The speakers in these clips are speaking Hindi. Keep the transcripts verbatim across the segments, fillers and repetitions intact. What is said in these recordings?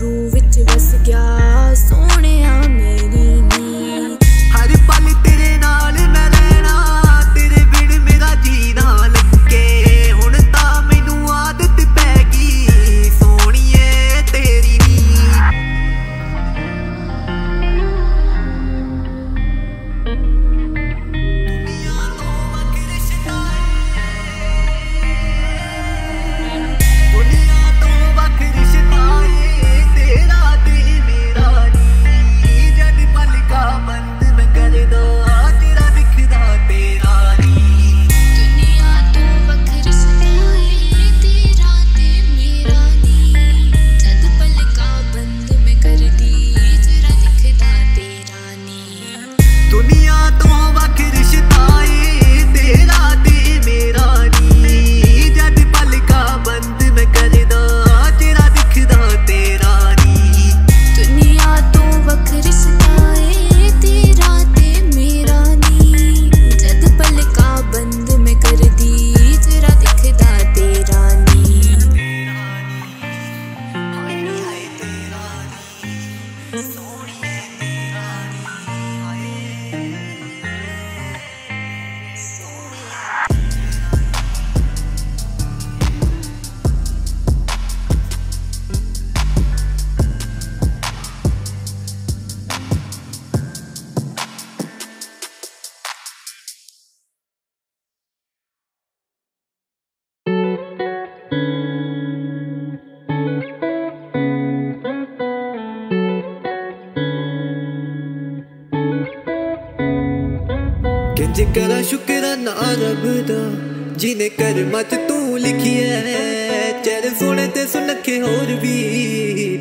रूह विच बस गया सोने मेरी नी। हर पल तेरे नाल मैं रहना, तेरे बिन मेरा जीना लगे। हुण तां मैनू आदत पै गई सोहणीए तेरी नी। दुनिया तो वखर शताए, दुनिया तो वखर शताए। करा शुकराना रब दा जिने कर्मा च तू लिखी है। चेहरे सोने ते सुनखे होर भी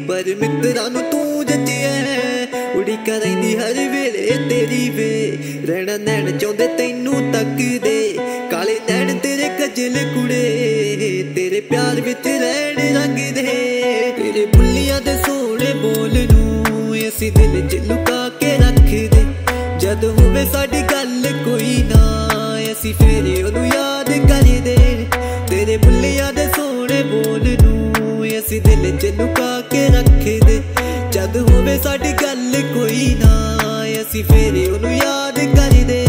पर मित्रा नू तू जची है। उड़ीका रहिंदी हर वेले तेरी वे, रहना नैन चाहते तैनू तक दे। काले नैन तेरे कजल कुड़े, तेरे प्यार विच रैन रंग दे। तेरे बुल्लियां दे सोने बोल नू असी दिल च लुका के रख दे। जद होवे साडी गल कोई ना असी फिर ओनू याद कर दे। तेरे बुल्लियां दे सोने बोल नू असी दिल च लुका के रख दे। जद होवे साडी गल कोई ना असी फिर ओनू याद कर दे।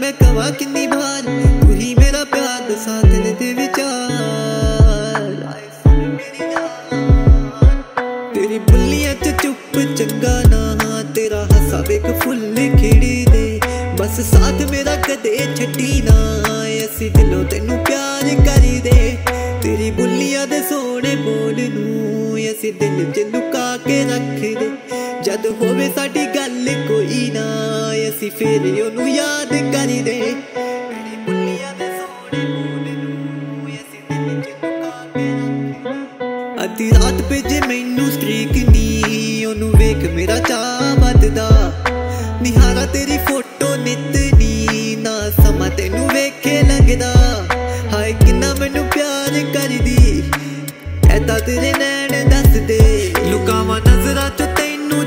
मैं कवा किन्नी बार तू ही मेरा प्यार साथ ने दे विचार। तेरी बुल्लियां च चुप चंगा ना, तेरा हसा वेख फुल खिड़ी दे। बस साथ मेरा कदे छड्डी ना असी दिलों तेनू प्यार करी दे। तेरी बुल्लियां दे सोने बोल नू असी दिल च लुका के रख दे। जद होवे साडी गल कोई ना असी फिर ओनू याद कर दे। अद्धी रात भेजे मैनू स्ट्रीक नी, ओनू वेख मेरा चाह बददा। निहारा तेरी फोटो नित नी, ना समा तेनू वेखे लगदा। हाय किन्ना मैनू प्यार कर दी, ऐदा तेरे नैन दस दे। लुकावा नजरा चो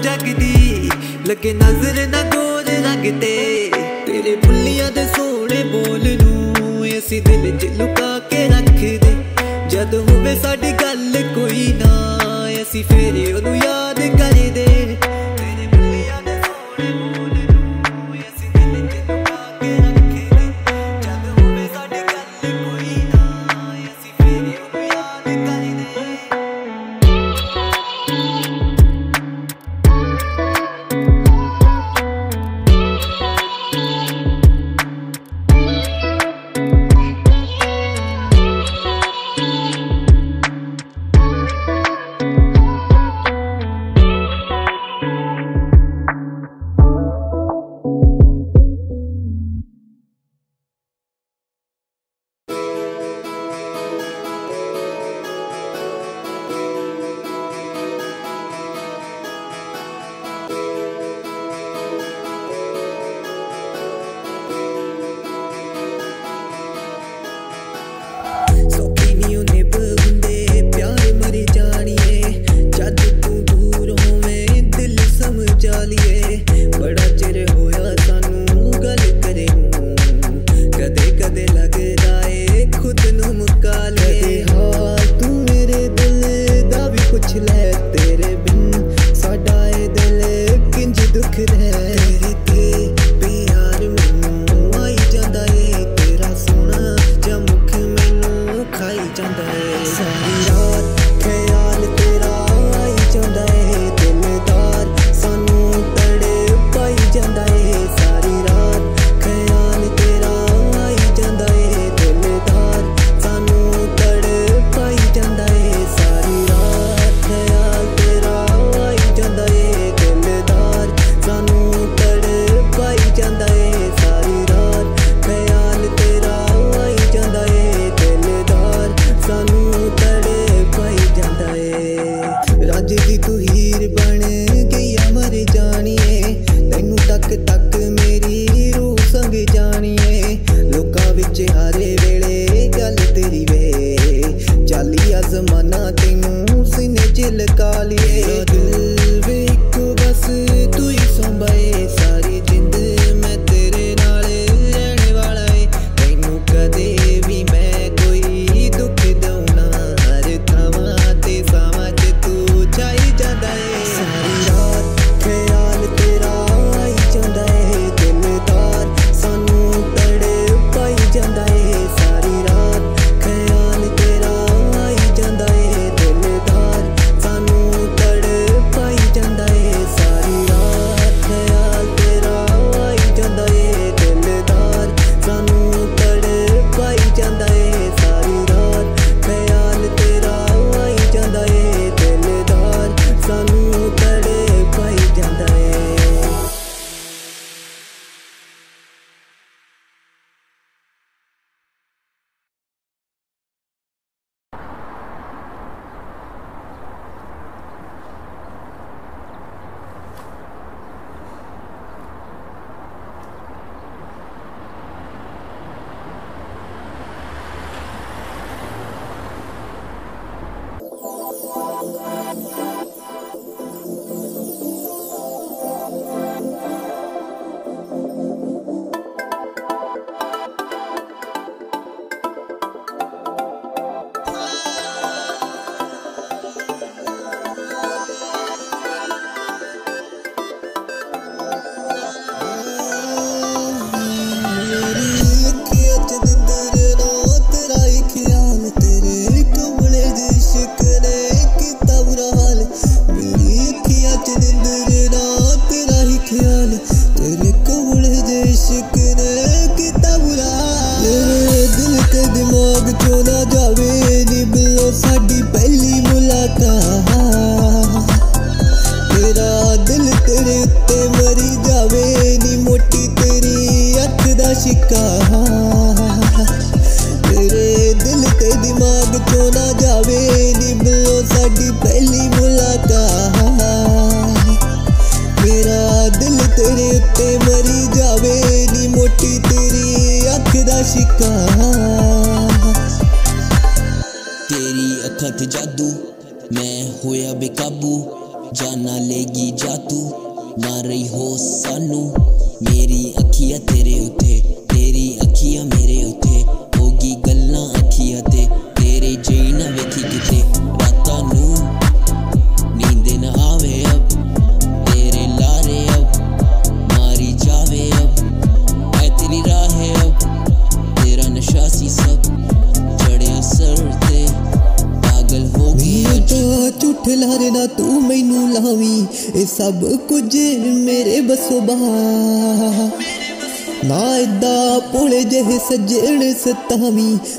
जगदी लगे नजर ना गोर रखते। तेरे बुल्लियां दे सोने बोल नू असी दिल च लुका के रख दे। जद होवे साडी गल कोई ना असी फिर ओनू याद कर दे। तेरे बुल्लियां दे सोने बोल नू असी दिल च लुका के रख दे। जद होवे साडी गल कोई ना असी फिर ओनू याद कर दे।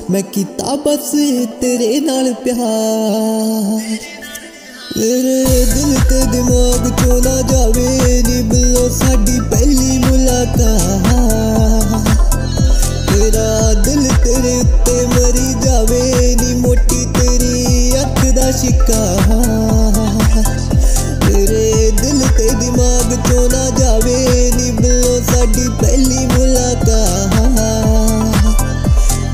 मैं कीता बस तेरे नाल प्यार तेरे दिल ते दिमाग चो ना जावे नी बिलो साडी पहली मुलाकात तेरा दिल तेरे ते मरी जावे नी मोटी तेरी अख दा शिकार तेरे दिल ते दिमाग चो ना जावे नी बिलो साडी पहली मुलाकात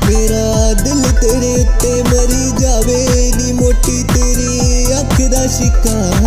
मेरा दिल तेरे ते मरी जावे नी मोटी तेरी अख दा शिकार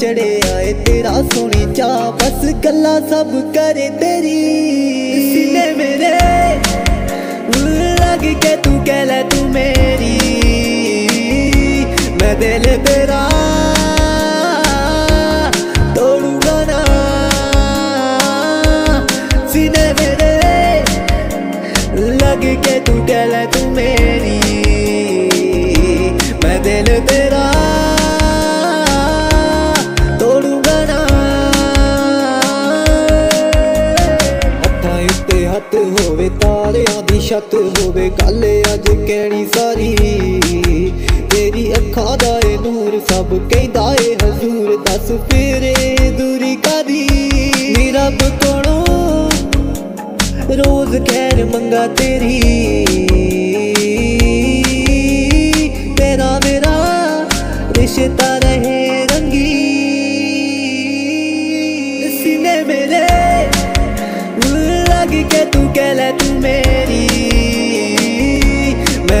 चढ़े आए तेरा सोनी चा, बस गल्ला सब करे तेरी सीने मेरे लग के तू कह ले तू मेरी, मैं दिल तेरा तोड़ूंगा ना। सीने मेरे लग के तू कह ले तू मेरी, मैं दिल तेरा होवे तारियां दी छत होवे गल अज कहनी सारी, तेरी अखां दा ए नूर सब कहदा ए हजूर, दस फेरे दूरी कादी। रब कोलों रोज खैर मंगा तेरी, तेरा मेरा रिश्ता रहे रंगी। सीने मेरे लग के तू कह ले तू मेरी, मैं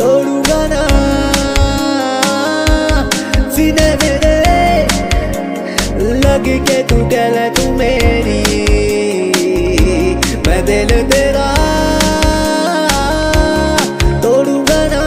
तोड़ूंगा ना। सीने मेरे लग के तू कह ले तू मेरी, मैं दिल तेरा तोड़ूंगा ना।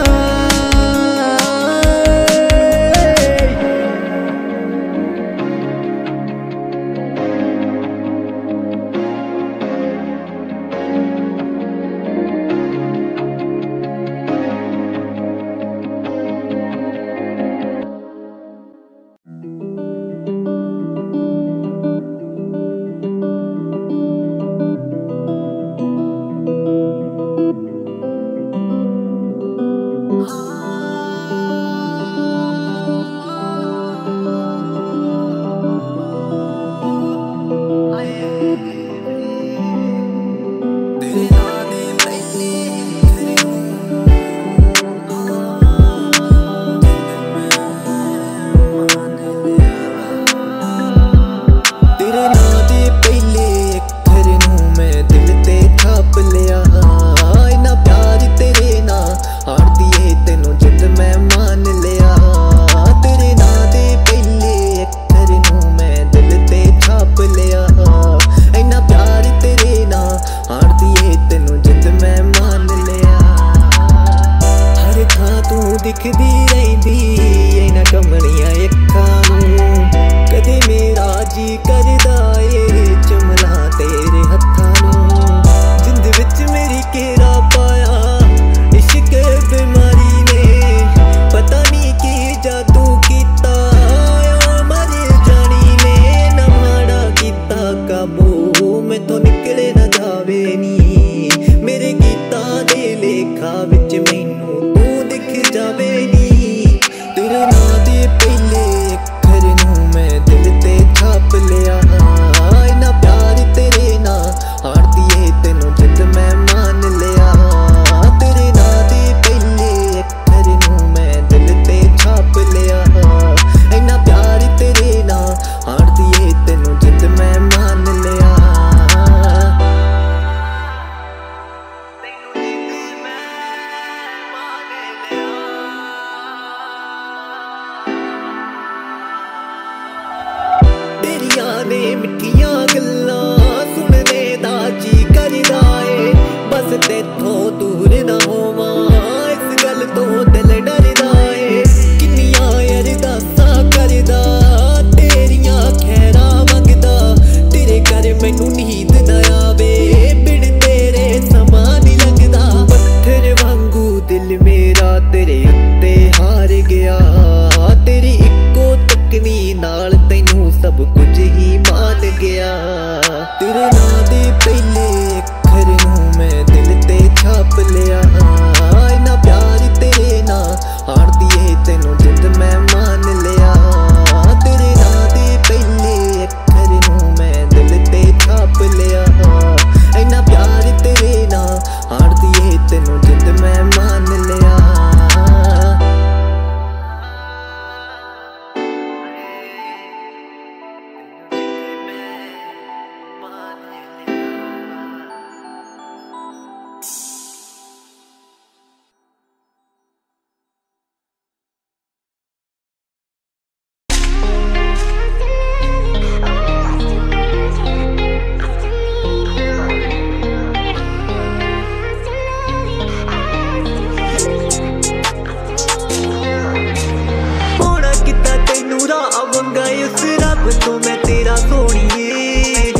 अब तो मैं तेरा सोनिए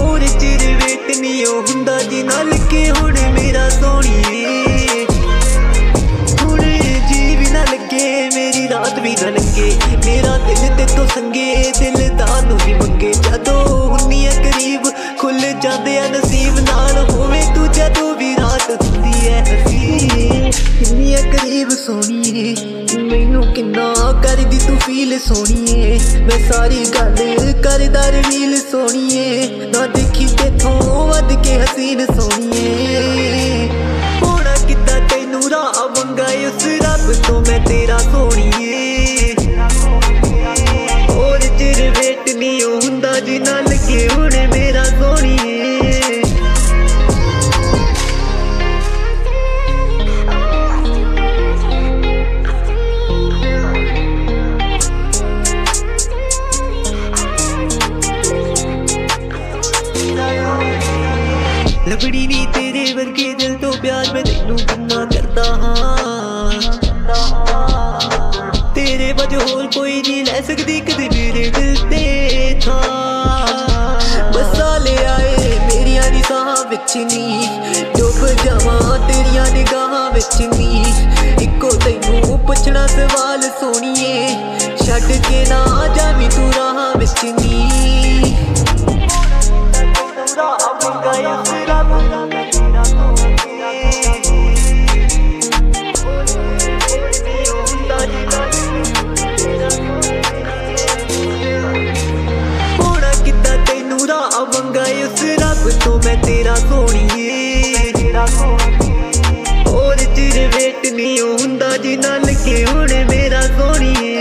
और चिर वेट नहीं होंदा जी नाल के हुण मेरा सोनिए हुण जी भी ना लगे मेरी रात भी ना लगे मेरा दिल ते तो संगे दिल दा नूं ही मंगे जदों हुंदी ऐ करीब खुल जांदे आ नसीब नाल होवे तू जदों भी रात हुंदी ऐ किन्नी ऐ करीब सोनिए मैनू किन्ना करदी तू फील सोनिए मैं सारी गल करदा रिवील सोनिए ना देखी तेथों वध के हसीन सोनिए होना किता तैनू राह मंगा उस रब तो मैं तेरा सोनिए और चिर वेट नहीं होंदा जी ना लगे हुण मेरा सोनिए। लबड़ी नी तेरे वर्गे दिल तो प्यार मैं तेनू किन्ना करदा हां तेरे वजह होर कोई नहीं लै सकदी कदे मेरे दिल ते था बसा ले आए मेरिया निगाहां विच नी डुब जावां तेरिया निगाहां विच नी इको तैनू पुछना सवाल सोनिए छड के ना जावी तू राहां विच नी तो मैं तेरा सोनिए और चिर वेट नहीं होंदा जी ना लगे हुण मेरा सोनिए।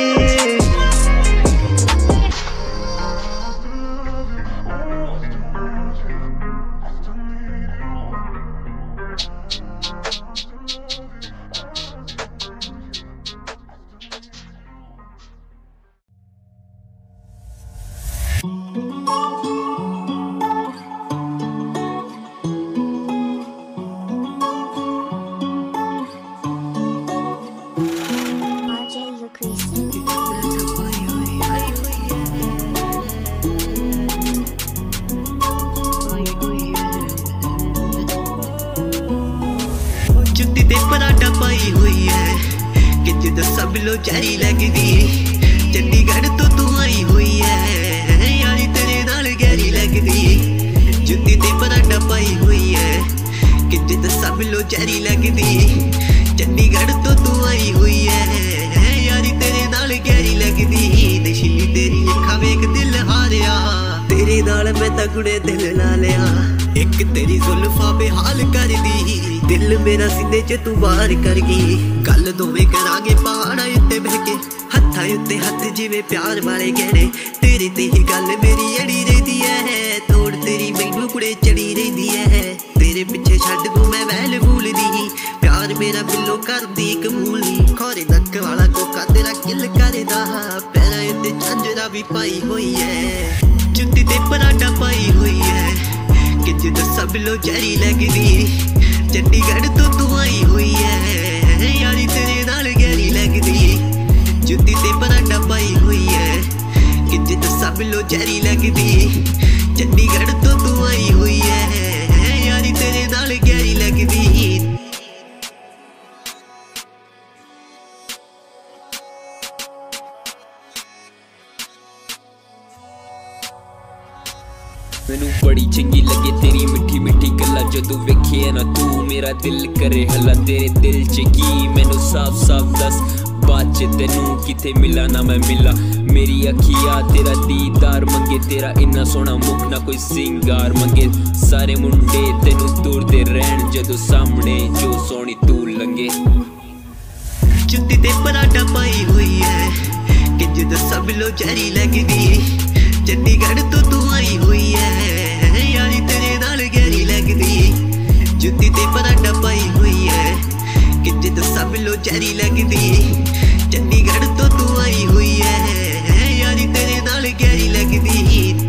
यारी लगदी चंडीगढ़ तो तू आई हुई है यारी तेरे नाल गहरी लगदी जुत्ती ते पराठा पाई हुई है कि जिद सब लो यारी लगदी चंडीगढ़ तो तू आई हुई है यारी तेरे नाल गहरी लगदी नशीली तेरी अखां वेख दिल हारिया तेरे नाल मैं तां गुणे दिल ला लिया एक तेरी जुल्फां बेहाल कर दी दिल मेरा सीने च तू बाहर कर गई गल दोवें करांगे पहाड़ां उत्ते बह के हत्थां उत्ते हत्थ जिवें प्यार वाले गहने तेरी ते ही गल मेरी अड़ी रहिंदी है तोड़ तेरी मैनूं कुड़े चढ़ी रहिंदी है तेरे पिछे छड्ड तूं मैं वैल भूलदी प्यार मेरा बिल्लो करदी कबूल नी खोरे नक वाला कोका तेरा किल करदा पैरां उत्ते झांजरा भी पाई होई है जुत्ती ते पराठा पाई होई है कि जिद सब लो यारी लगदी चंडीगढ़ तो तू आई हुई है यारी तेरे नाल गहरी लगदी जुत्ती ते पराठा पाई हुई है कि जिद सब लो यारी लगदी चंडीगढ़ तो तू आई हुई है यारी तेरे नाल गहरी लगदी। मैनू बड़ी चंगी लगे तेरी मिठी मिठी गल्ला जदों वेखी है ना तू मेरा दिल करे हल्ला तेरे दिल च की मैनू साफ साफ दस बाद च तैनू किथे मिला ना मैं मिला मेरी अखिया तेरा दीदार मंगे तेरा इन्ना सोहना मुख ना कोई सिंगार मंगे सारे मुंडे तैनू तुरदे रहन जदों सामने जो सोहनी तू लंगे जुत्ती ते पराठा पाई हुई है कि जदों सब लो यारी लगदी चंडीगढ़ तो तू आई हुई है यारी तेरे नाल गहरी लगदी जुत्ती ते पराठा पाई हुई है कि जिद सब लो यारी लगदी चंडीगढ़ तो तू आई हुई है यारी तेरे नाल गहरी लगदी।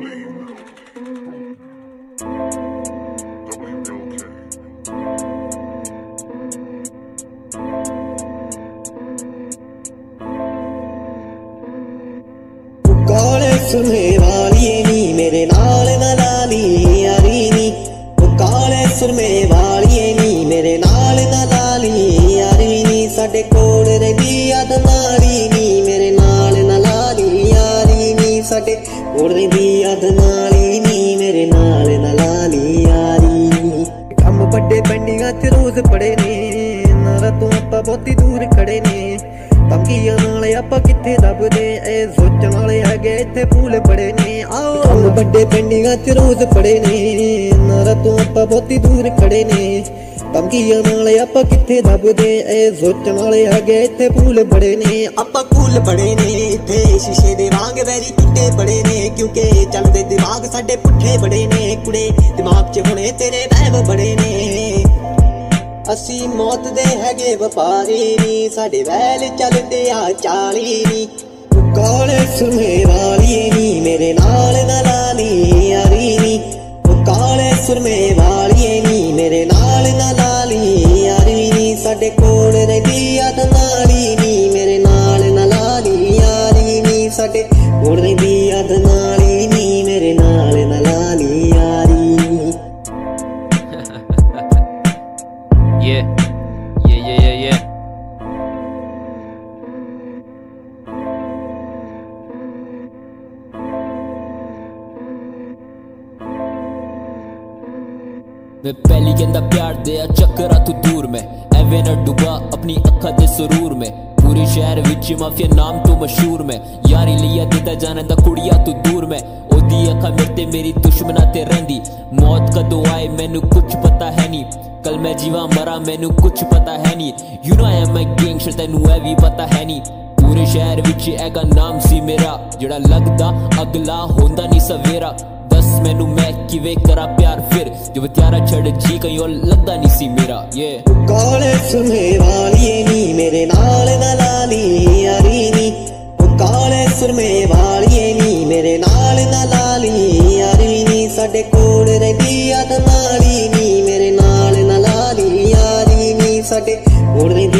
काले सुरमे वाली नी मेरे नाल नलाली यारी नी, काले सुरमे वाली नी मेरे नाल नलाली यारी नी, साडे कोल रही अदनाली नी मेरे नाल नलाली यारी नी, साडे कोल रही अदनाली नी मेरे नाल नलाली यारी नी। कम बड़े बंडियां ते रोज पड़े ने, नारा तो आपां बहुती दूर खड़े ने, तमकियां नाल आपां कित्थे दबदे, ऐ सोचण वाले हैगे इत्थे भूल पड़े ने। आओ कम बड्डे पिंडियां च रोज पड़े ने, नारा तो आपां बहुती दूर खड़े ने, तमकियां नाल आपां कित्थे दबदे, ऐ सोचण वाले हैगे इत्थे भूल पड़े ने। आपां भूल पड़े ने इत्थे शीशे दे वांग वैरी टुटे पड़े ने, क्योंकि चलदे दिमाग साडे पुट्ठे बड़े ने, कुड़े दिमाग च हुणे तेरे वहम बड़े ने। असी मौत दे हैगे व्यापारी नी, साडे वैल चलदे आ चाली नी, काले सुरमे वाली नी मेरे नाल नलाली यारी नी, काले सुरमे वाली नी मेरे नाल नलाली यारी नी, साडे कोल रही अदनाली नी मेरे नाल नलाली यारी नी, साडे कोल रही अदनाली नी मेरे नाल नलाली यारी नी। Yeah, yeah, yeah, yeah, yeah. मैं पहली गंदा प्यार दिया चक्कर तू दूर में, एवें न डुबा अपनी अखा दे सुरूर में, पूरे शहर विच माफिया नाम तू मशहूर में, यारी लिया दिता जाने दा कुड़िया तू दूर में, ओदी अखा मेरे मेरी दुश्मना ते रंदी, मौत कदों आए मैनू कुछ पता है नी, कल मैं जीवा मरा मैनू कुछ पता है नी, you know I am a gangster तैनू ऐ वी पता है नी, पूरे शहर विच ऐगा नाम सी मेरा, जेड़ा लगदा अगला होंदा नी सवेरा, दस मैनू मैं किवें करा प्यार फिर, जो त्यारा छड़ जी कहीं और लगदा नी सी मेरा। ये काले सुरमे वाली नी मेरे नाल नलाली यारी नी, काले सुरमे वाली नी मेरे नाल नलाली यारी नी, साडे कोल रही अदनाली नी मेरे नाल नलाली यारी नी, साडे कोल रही